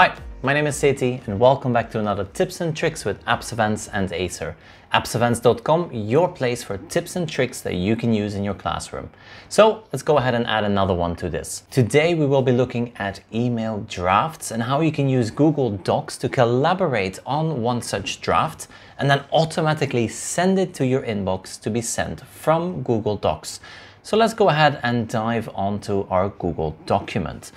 Hi, my name is Sethi and welcome back to another Tips and Tricks with Apps Events and Acer. AppsEvents.com, your place for tips and tricks that you can use in your classroom. So let's go ahead and add another one to this. Today we will be looking at email drafts and how you can use Google Docs to collaborate on one such draft and then automatically send it to your inbox to be sent from Google Docs. So let's go ahead and dive onto our Google document.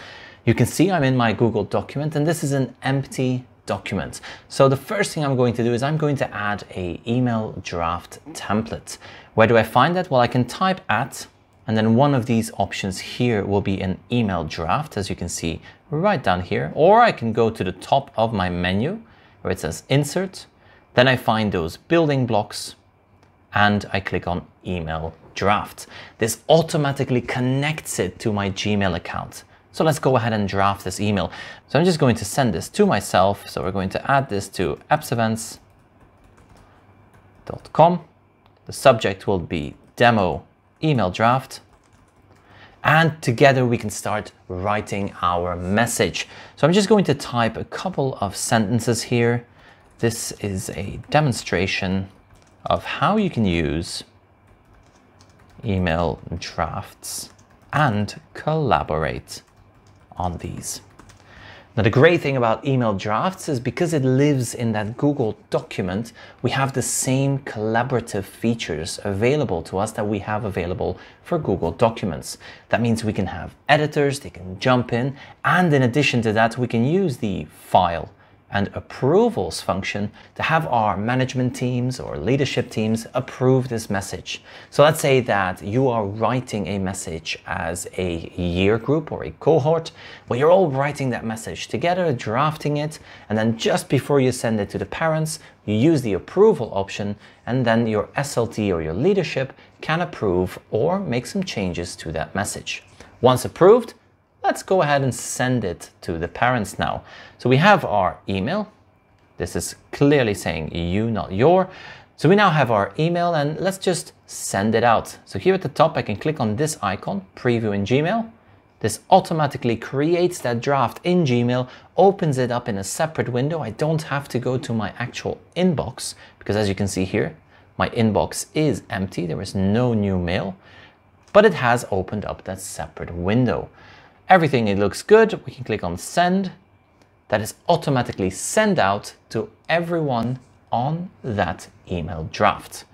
You can see I'm in my Google document and this is an empty document. So the first thing I'm going to do is I'm going to add an email draft template. Where do I find that? Well, I can type at, and then one of these options here will be an email draft, as you can see right down here, or I can go to the top of my menu where it says insert. Then I find those building blocks and I click on email draft. This automatically connects it to my Gmail account. So let's go ahead and draft this email. So I'm just going to send this to myself. So we're going to add this to AppsEvents.com. The subject will be demo email draft. And together we can start writing our message. So I'm just going to type a couple of sentences here. This is a demonstration of how you can use email drafts and collaborate on these. Now, the great thing about email drafts is because it lives in that Google document, we have the same collaborative features available to us that we have available for Google Documents. That means we can have editors, they can jump in, and in addition to that, we can use the file and approvals function to have our management teams or leadership teams approve this message. So let's say that you are writing a message as a year group or a cohort, where you're all writing that message together, drafting it, and then just before you send it to the parents, you use the approval option, and then your SLT or your leadership can approve or make some changes to that message. Once approved, let's go ahead and send it to the parents now. So we have our email. This is clearly saying you, not your. So we now have our email and let's just send it out. So here at the top, I can click on this icon, preview in Gmail. This automatically creates that draft in Gmail, opens it up in a separate window. I don't have to go to my actual inbox because as you can see here, my inbox is empty. There is no new mail, but it has opened up that separate window. Everything, it looks good. We can click on send. That is automatically sent out to everyone on that email draft.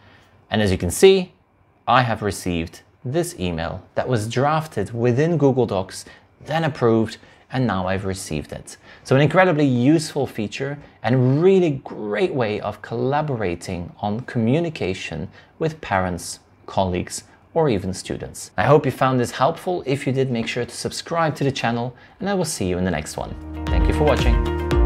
And as you can see, I have received this email that was drafted within Google Docs, then approved, and now I've received it. So an incredibly useful feature and really great way of collaborating on communication with parents, colleagues, or even students. I hope you found this helpful. If you did, make sure to subscribe to the channel and I will see you in the next one. Thank you for watching.